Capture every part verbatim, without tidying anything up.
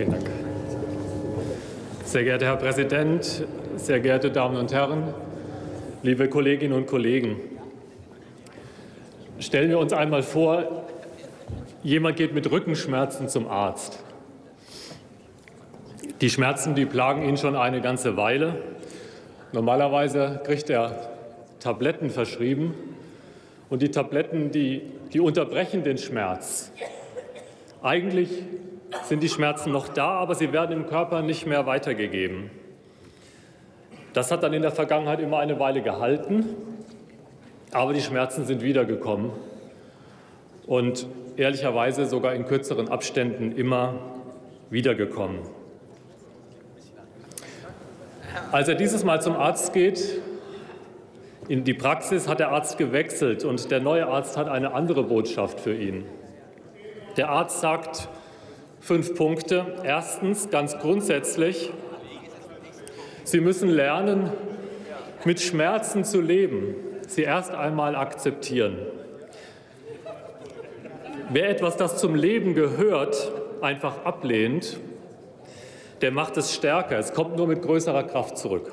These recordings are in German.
Vielen Dank. Sehr geehrter Herr Präsident, sehr geehrte Damen und Herren, liebe Kolleginnen und Kollegen! Stellen wir uns einmal vor, jemand geht mit Rückenschmerzen zum Arzt. Die Schmerzen, die plagen ihn schon eine ganze Weile. Normalerweise kriegt er Tabletten verschrieben. Und die Tabletten, die, die unterbrechen den Schmerz. Eigentlich sind die Schmerzen noch da, aber sie werden im Körper nicht mehr weitergegeben. Das hat dann in der Vergangenheit immer eine Weile gehalten, aber die Schmerzen sind wiedergekommen und ehrlicherweise sogar in kürzeren Abständen immer wiedergekommen. Als er dieses Mal zum Arzt geht, in die Praxis, hat der Arzt gewechselt und der neue Arzt hat eine andere Botschaft für ihn. Der Arzt sagt fünf Punkte. Erstens, ganz grundsätzlich, Sie müssen lernen, mit Schmerzen zu leben, sie erst einmal akzeptieren. Wer etwas, das zum Leben gehört, einfach ablehnt, der macht es stärker. Es kommt nur mit größerer Kraft zurück.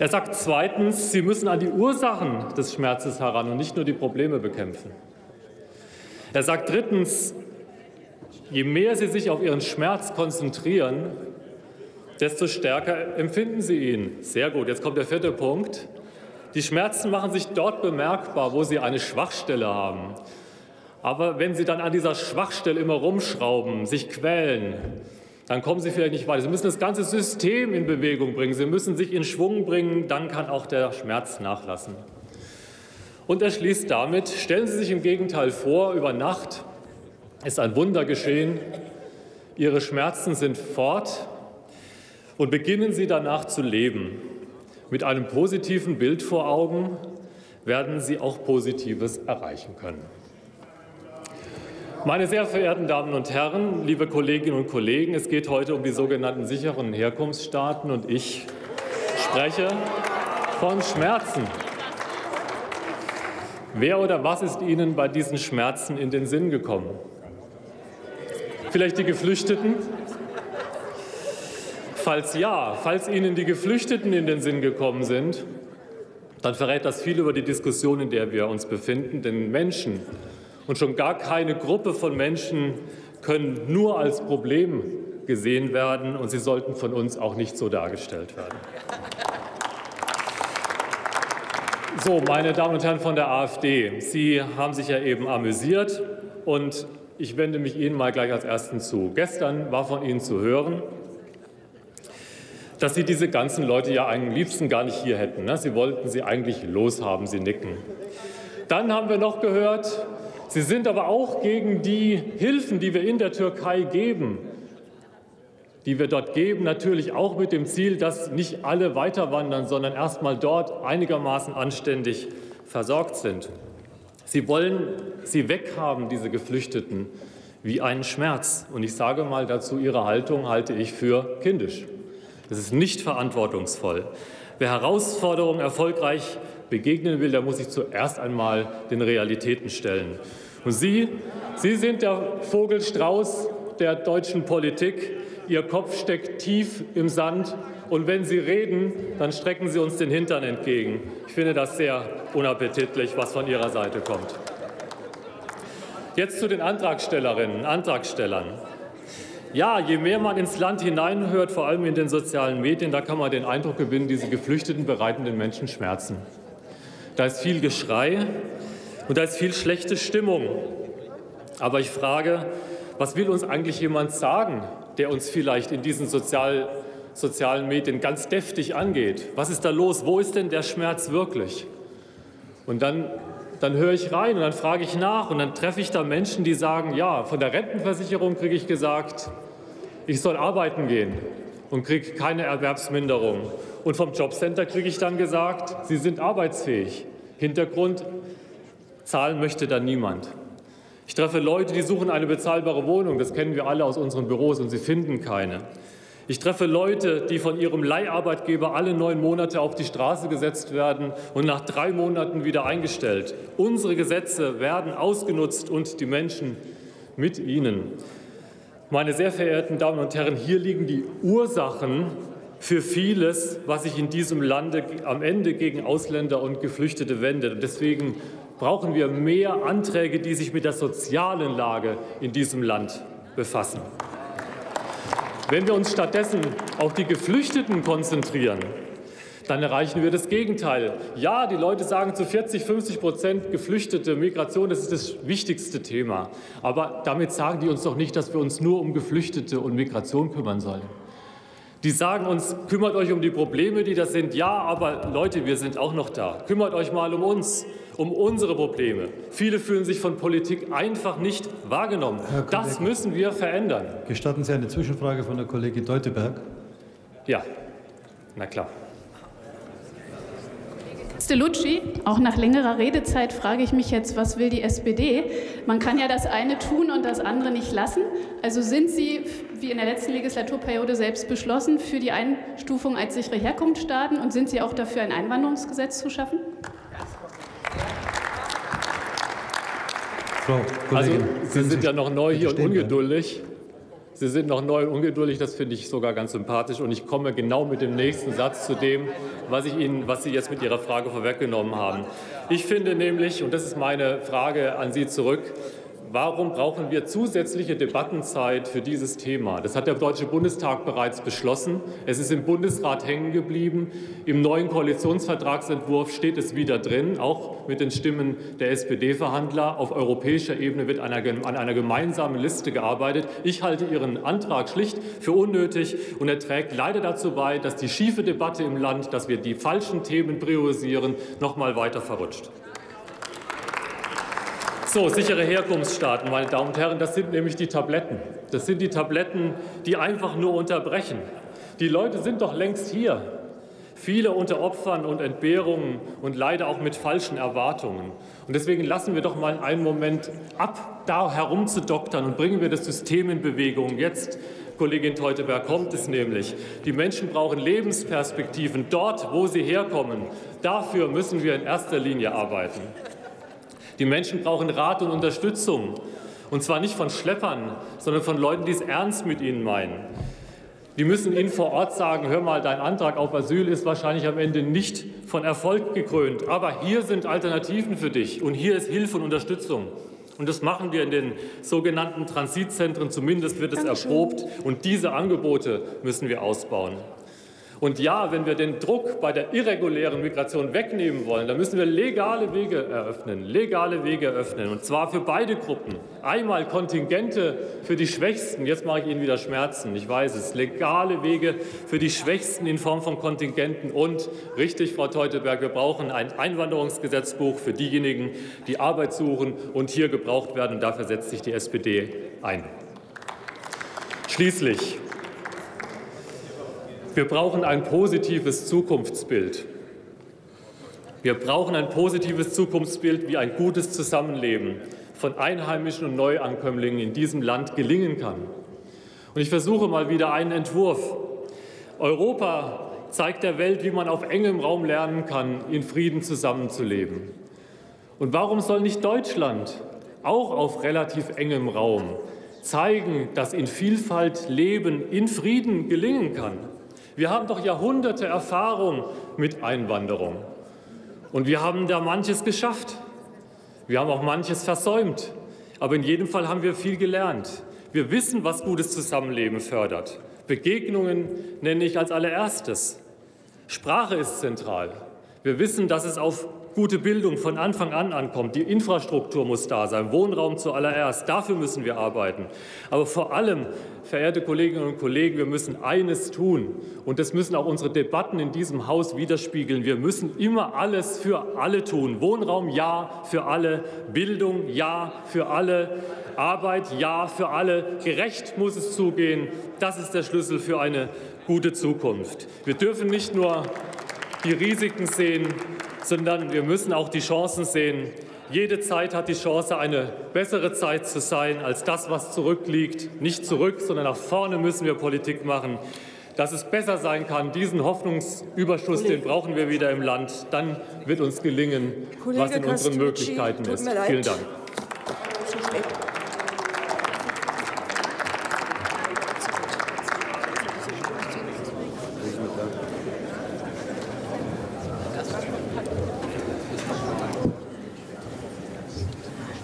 Er sagt zweitens, Sie müssen an die Ursachen des Schmerzes heran und nicht nur die Probleme bekämpfen. Er sagt drittens, je mehr Sie sich auf Ihren Schmerz konzentrieren, desto stärker empfinden Sie ihn. Sehr gut, jetzt kommt der vierte Punkt. Die Schmerzen machen sich dort bemerkbar, wo Sie eine Schwachstelle haben. Aber wenn Sie dann an dieser Schwachstelle immer rumschrauben, sich quälen, dann kommen Sie vielleicht nicht weiter. Sie müssen das ganze System in Bewegung bringen, Sie müssen sich in Schwung bringen, dann kann auch der Schmerz nachlassen. Und er schließt damit, stellen Sie sich im Gegenteil vor, über Nacht ist ein Wunder geschehen, Ihre Schmerzen sind fort und beginnen Sie danach zu leben. Mit einem positiven Bild vor Augen werden Sie auch Positives erreichen können. Meine sehr verehrten Damen und Herren, liebe Kolleginnen und Kollegen, es geht heute um die sogenannten sicheren Herkunftsstaaten und ich spreche von Schmerzen. Wer oder was ist Ihnen bei diesen Schmerzen in den Sinn gekommen? Vielleicht die Geflüchteten? Falls ja, falls Ihnen die Geflüchteten in den Sinn gekommen sind, dann verrät das viel über die Diskussion, in der wir uns befinden, denn Menschen und schon gar keine Gruppe von Menschen können nur als Problem gesehen werden, und sie sollten von uns auch nicht so dargestellt werden. So, meine Damen und Herren von der AfD, Sie haben sich ja eben amüsiert, und ich wende mich Ihnen mal gleich als Ersten zu. Gestern war von Ihnen zu hören, dass Sie diese ganzen Leute ja am liebsten gar nicht hier hätten. Ne? Sie wollten sie eigentlich loshaben, Sie nicken. Dann haben wir noch gehört, Sie sind aber auch gegen die Hilfen, die wir in der Türkei geben, die wir dort geben, natürlich auch mit dem Ziel, dass nicht alle weiterwandern, sondern erst mal dort einigermaßen anständig versorgt sind. Sie wollen sie weghaben, diese Geflüchteten, wie einen Schmerz. Und ich sage mal dazu, Ihre Haltung halte ich für kindisch. Das ist nicht verantwortungsvoll. Wer Herausforderungen erfolgreich begegnen will, der muss sich zuerst einmal den Realitäten stellen. Und Sie, Sie sind der Vogelstrauß der deutschen Politik. Ihr Kopf steckt tief im Sand. Und wenn Sie reden, dann strecken Sie uns den Hintern entgegen. Ich finde das sehr unappetitlich, was von Ihrer Seite kommt. Jetzt zu den Antragstellerinnen und Antragstellern. Ja, je mehr man ins Land hineinhört, vor allem in den sozialen Medien, da kann man den Eindruck gewinnen, diese Geflüchteten bereiten den Menschen Schmerzen. Da ist viel Geschrei und da ist viel schlechte Stimmung. Aber ich frage, was will uns eigentlich jemand sagen, der uns vielleicht in diesen sozial, sozialen Medien ganz deftig angeht? Was ist da los? Wo ist denn der Schmerz wirklich? Und dann, dann höre ich rein und dann frage ich nach und dann treffe ich da Menschen, die sagen, ja, von der Rentenversicherung kriege ich gesagt, ich soll arbeiten gehen und kriege keine Erwerbsminderung. Und vom Jobcenter kriege ich dann gesagt, Sie sind arbeitsfähig. Hintergrund, zahlen möchte dann niemand. Ich treffe Leute, die suchen eine bezahlbare Wohnung, das kennen wir alle aus unseren Büros, und sie finden keine. Ich treffe Leute, die von ihrem Leiharbeitgeber alle neun Monate auf die Straße gesetzt werden und nach drei Monaten wieder eingestellt. Unsere Gesetze werden ausgenutzt und die Menschen mit ihnen. Meine sehr verehrten Damen und Herren, hier liegen die Ursachen für vieles, was sich in diesem Lande am Ende gegen Ausländer und Geflüchtete wendet. Und deswegen brauchen wir mehr Anträge, die sich mit der sozialen Lage in diesem Land befassen. Wenn wir uns stattdessen auf die Geflüchteten konzentrieren, dann erreichen wir das Gegenteil. Ja, die Leute sagen zu vierzig, fünfzig Prozent Geflüchtete, Migration, das ist das wichtigste Thema. Aber damit sagen die uns doch nicht, dass wir uns nur um Geflüchtete und Migration kümmern sollen. Die sagen uns, kümmert euch um die Probleme, die das sind. Ja, aber Leute, wir sind auch noch da. Kümmert euch mal um uns, um unsere Probleme. Viele fühlen sich von Politik einfach nicht wahrgenommen. Das müssen wir verändern. Gestatten Sie eine Zwischenfrage von der Kollegin Teuteberg? Ja, na klar. Castellucci, auch nach längerer Redezeit frage ich mich jetzt, was will die S P D? Man kann ja das eine tun und das andere nicht lassen. Also sind Sie, wie in der letzten Legislaturperiode selbst beschlossen, für die Einstufung als sichere Herkunftsstaaten und sind Sie auch dafür, ein Einwanderungsgesetz zu schaffen? Also, Sie sind ja noch neu hier und ungeduldig. Sie sind noch neu und ungeduldig, das finde ich sogar ganz sympathisch. Und ich komme genau mit dem nächsten Satz zu dem, was, ich Ihnen, was Sie jetzt mit Ihrer Frage vorweggenommen haben. Ich finde nämlich, und das ist meine Frage an Sie zurück, warum brauchen wir zusätzliche Debattenzeit für dieses Thema? Das hat der Deutsche Bundestag bereits beschlossen. Es ist im Bundesrat hängen geblieben. Im neuen Koalitionsvertragsentwurf steht es wieder drin, auch mit den Stimmen der S P D-Verhandler. Auf europäischer Ebene wird an einer, an einer gemeinsamen Liste gearbeitet. Ich halte Ihren Antrag schlicht für unnötig, und er trägt leider dazu bei, dass die schiefe Debatte im Land, dass wir die falschen Themen priorisieren, noch mal weiter verrutscht. So, sichere Herkunftsstaaten, meine Damen und Herren, das sind nämlich die Tabletten. Das sind die Tabletten, die einfach nur unterbrechen. Die Leute sind doch längst hier. Viele unter Opfern und Entbehrungen und leider auch mit falschen Erwartungen. Und deswegen lassen wir doch mal einen Moment ab, da herumzudoktern, und bringen wir das System in Bewegung jetzt. Kollegin Teuteberg, kommt es nämlich. Die Menschen brauchen Lebensperspektiven dort, wo sie herkommen. Dafür müssen wir in erster Linie arbeiten. Die Menschen brauchen Rat und Unterstützung, und zwar nicht von Schleppern, sondern von Leuten, die es ernst mit ihnen meinen. Die müssen ihnen vor Ort sagen, hör mal, dein Antrag auf Asyl ist wahrscheinlich am Ende nicht von Erfolg gekrönt, aber hier sind Alternativen für dich und hier ist Hilfe und Unterstützung. Und das machen wir in den sogenannten Transitzentren, zumindest wird es erprobt, und diese Angebote müssen wir ausbauen. Und ja, wenn wir den Druck bei der irregulären Migration wegnehmen wollen, dann müssen wir legale Wege eröffnen, legale Wege eröffnen, und zwar für beide Gruppen. Einmal Kontingente für die Schwächsten, jetzt mache ich Ihnen wieder Schmerzen, ich weiß es, legale Wege für die Schwächsten in Form von Kontingenten, und richtig, Frau Teuteberg, wir brauchen ein Einwanderungsgesetzbuch für diejenigen, die Arbeit suchen und hier gebraucht werden, und dafür setzt sich die S P D ein. Schließlich. Wir brauchen ein positives Zukunftsbild. Wir brauchen ein positives Zukunftsbild, wie ein gutes Zusammenleben von Einheimischen und Neuankömmlingen in diesem Land gelingen kann. Und ich versuche mal wieder einen Entwurf. Europa zeigt der Welt, wie man auf engem Raum lernen kann, in Frieden zusammenzuleben. Und warum soll nicht Deutschland auch auf relativ engem Raum zeigen, dass in Vielfalt Leben in Frieden gelingen kann? Wir haben doch Jahrhunderte Erfahrung mit Einwanderung, und wir haben da manches geschafft. Wir haben auch manches versäumt, aber in jedem Fall haben wir viel gelernt. Wir wissen, was gutes Zusammenleben fördert. Begegnungen nenne ich als allererstes. Sprache ist zentral. Wir wissen, dass es auf gute Bildung von Anfang an ankommt. Die Infrastruktur muss da sein, Wohnraum zuallererst. Dafür müssen wir arbeiten. Aber vor allem, verehrte Kolleginnen und Kollegen, wir müssen eines tun. Und das müssen auch unsere Debatten in diesem Haus widerspiegeln. Wir müssen immer alles für alle tun. Wohnraum, ja, für alle. Bildung, ja, für alle. Arbeit, ja, für alle. Gerecht muss es zugehen. Das ist der Schlüssel für eine gute Zukunft. Wir dürfen nicht nur die Risiken sehen, sondern wir müssen auch die Chancen sehen. Jede Zeit hat die Chance, eine bessere Zeit zu sein als das, was zurückliegt. Nicht zurück, sondern nach vorne müssen wir Politik machen. Dass es besser sein kann, diesen Hoffnungsüberschuss, den brauchen wir wieder im Land. Dann wird uns gelingen, was in unseren Möglichkeiten ist. Vielen Dank.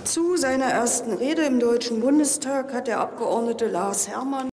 Zu seiner ersten Rede im Deutschen Bundestag hat der Abgeordnete Lars Herrmann